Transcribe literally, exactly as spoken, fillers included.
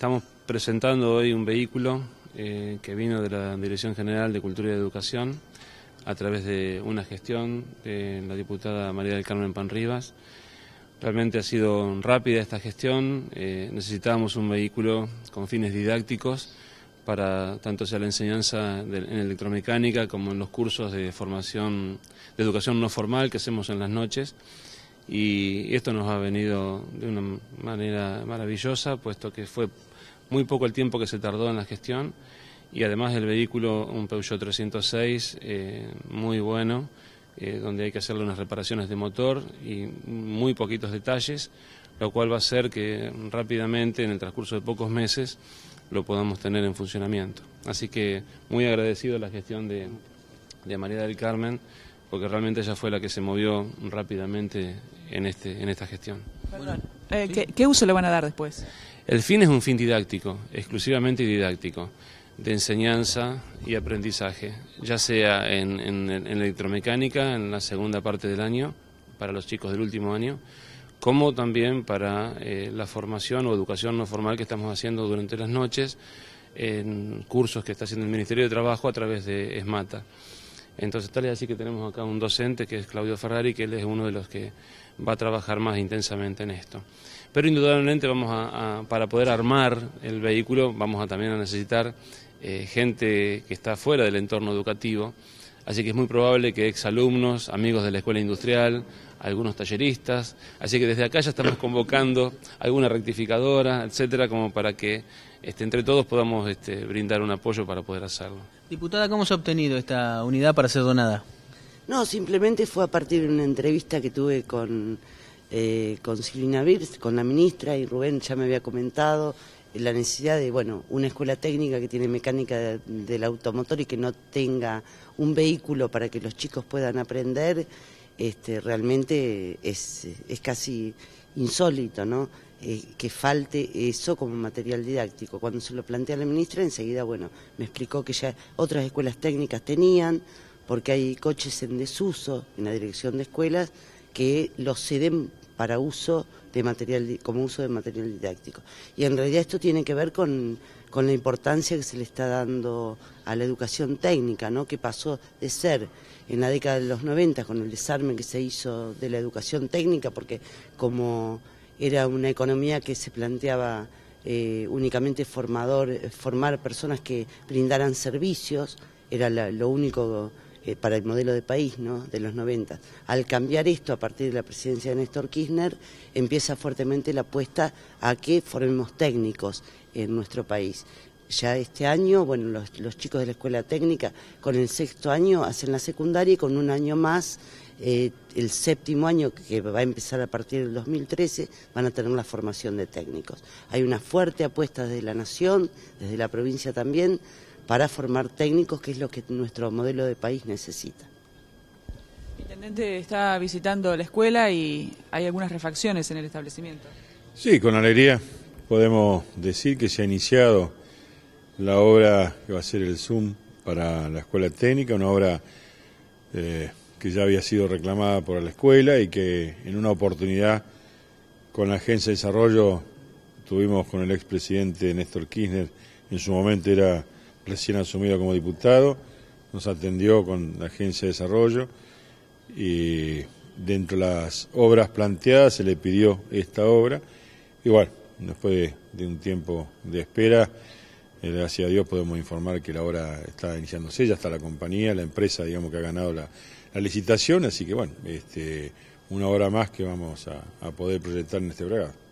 Estamos presentando hoy un vehículo eh, que vino de la Dirección General de Cultura y Educación a través de una gestión de la diputada María del Carmen Pan Rivas. Realmente ha sido rápida esta gestión, eh, necesitábamos un vehículo con fines didácticos para tanto sea la enseñanza de, en electromecánica como en los cursos de formación, de educación no formal que hacemos en las noches. Y esto nos ha venido de una manera maravillosa, puesto que fue muy poco el tiempo que se tardó en la gestión, y además el vehículo, un Peugeot trescientos seis, eh, muy bueno, eh, donde hay que hacerle unas reparaciones de motor y muy poquitos detalles, lo cual va a hacer que rápidamente, en el transcurso de pocos meses, lo podamos tener en funcionamiento. Así que muy agradecido a la gestión de, de María del Carmen, porque realmente ella fue la que se movió rápidamente en, este, en esta gestión. Perdón. Eh, ¿qué, ¿Qué uso le van a dar después? El fin es un fin didáctico, exclusivamente didáctico, de enseñanza y aprendizaje, ya sea en, en, en electromecánica, en la segunda parte del año, para los chicos del último año, como también para eh, la formación o educación no formal que estamos haciendo durante las noches, en cursos que está haciendo el Ministerio de Trabajo a través de ESMATA. Entonces, tal es así que tenemos acá un docente que es Claudio Ferrari, que él es uno de los que va a trabajar más intensamente en esto. Pero indudablemente vamos a, a para poder armar el vehículo, vamos a también a necesitar eh, gente que está fuera del entorno educativo, así que es muy probable que exalumnos, amigos de la escuela industrial, algunos talleristas, así que desde acá ya estamos convocando alguna rectificadora, etcétera, como para que este, entre todos podamos este, brindar un apoyo para poder hacerlo. Diputada, ¿cómo se ha obtenido esta unidad para ser donada? No, simplemente fue a partir de una entrevista que tuve con, eh, con Silvina Bips, con la ministra, y Rubén ya me había comentado la necesidad de, bueno, una escuela técnica que tiene mecánica de, del automotor y que no tenga un vehículo para que los chicos puedan aprender. Este, realmente es, es casi insólito, ¿no? Eh, que falte eso como material didáctico. Cuando se lo plantea la ministra, enseguida, bueno, me explicó que ya otras escuelas técnicas tenían, porque hay coches en desuso en la dirección de escuelas que los ceden para uso de material, como uso de material didáctico. Y en realidad esto tiene que ver con, con la importancia que se le está dando a la educación técnica, ¿no? Que pasó de ser en la década de los noventa, con el desarme que se hizo de la educación técnica, porque como era una economía que se planteaba eh, únicamente formador, formar personas que brindaran servicios, era la, lo único Eh, para el modelo de país, ¿no?, de los noventa. Al cambiar esto a partir de la presidencia de Néstor Kirchner, empieza fuertemente la apuesta a que formemos técnicos en nuestro país. Ya este año, bueno, los, los chicos de la escuela técnica con el sexto año hacen la secundaria, y con un año más, eh, el séptimo año, que va a empezar a partir del dos mil trece, van a tener la formación de técnicos. Hay una fuerte apuesta desde la nación, desde la provincia también, para formar técnicos, que es lo que nuestro modelo de país necesita. El intendente está visitando la escuela y hay algunas refacciones en el establecimiento. Sí, con alegría podemos decir que se ha iniciado la obra que va a ser el Zoom para la escuela técnica, una obra eh, que ya había sido reclamada por la escuela y que en una oportunidad con la Agencia de Desarrollo tuvimos con el expresidente Néstor Kirchner, en su momento era recién asumido como diputado, nos atendió con la Agencia de Desarrollo y dentro de las obras planteadas se le pidió esta obra. Igual, bueno, después de, de un tiempo de espera, eh, gracias a Dios podemos informar que la obra está iniciándose, ya está la compañía, la empresa, digamos, que ha ganado la, la licitación, así que bueno, este, una obra más que vamos a, a poder proyectar en este programa.